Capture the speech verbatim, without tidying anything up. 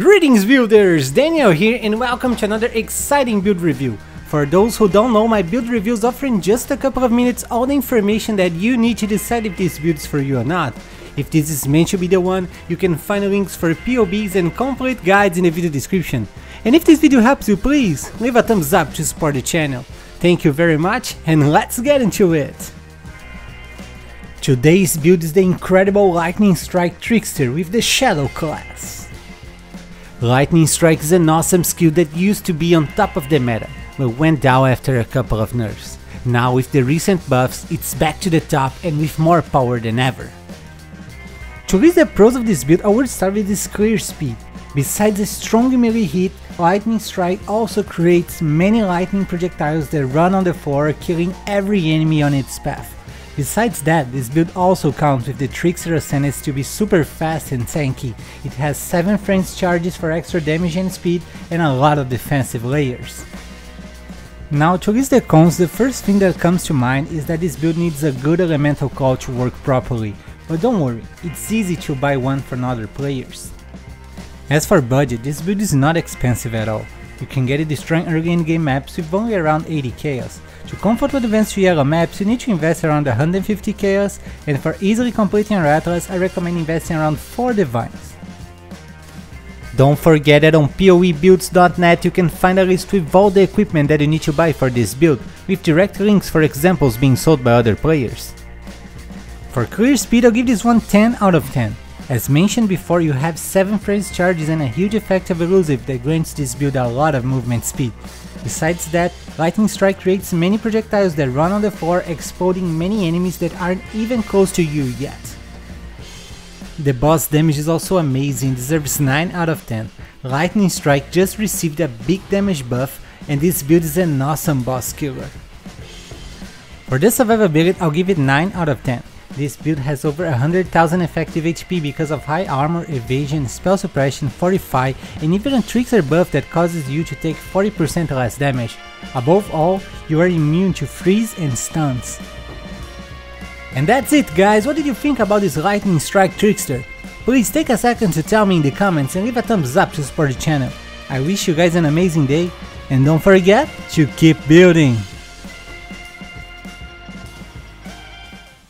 Greetings builders, Daniel here and welcome to another exciting build review. For those who don't know, my build reviews offer in just a couple of minutes all the information that you need to decide if this build is for you or not. If this is meant to be the one, you can find links for P O Bs and complete guides in the video description. And if this video helps you, please leave a thumbs up to support the channel. Thank you very much and let's get into it! Today's build is the incredible Lightning Strike Trickster with the Shadow class. Lightning Strike is an awesome skill that used to be on top of the meta, but went down after a couple of nerfs. Now with the recent buffs, it's back to the top and with more power than ever. To list the pros of this build, I would start with its clear speed. Besides a strong melee hit, Lightning Strike also creates many lightning projectiles that run on the floor, killing every enemy on its path. Besides that, this build also counts with the Trickster Ascendance to be super fast and tanky. It has seven Frenzy charges for extra damage and speed and a lot of defensive layers. Now to list the cons, the first thing that comes to mind is that this build needs a good elemental call to work properly, but don't worry, it's easy to buy one from other players. As for budget, this build is not expensive at all. You can get it destroying early in game maps with only around eighty chaos. To comfortably advance to yellow maps, you need to invest around one hundred fifty chaos, and for easily completing your Atlas, I recommend investing around four divines. Don't forget that on P O E builds dot net you can find a list with all the equipment that you need to buy for this build, with direct links for examples being sold by other players. For clear speed, I'll give this one ten out of ten. As mentioned before, you have seven Frenzy charges and a huge effect of elusive that grants this build a lot of movement speed. Besides that, Lightning Strike creates many projectiles that run on the floor, exploding many enemies that aren't even close to you yet. The boss damage is also amazing, deserves nine out of ten. Lightning Strike just received a big damage buff and this build is an awesome boss killer. For the survivability, I'll give it nine out of ten. This build has over one hundred thousand effective H P because of high armor, evasion, spell suppression, fortify, and even a trickster buff that causes you to take forty percent less damage. Above all, you are immune to freeze and stuns. And that's it guys, what did you think about this Lightning Strike Trickster? Please take a second to tell me in the comments and leave a thumbs up to support the channel. I wish you guys an amazing day, and don't forget to keep building!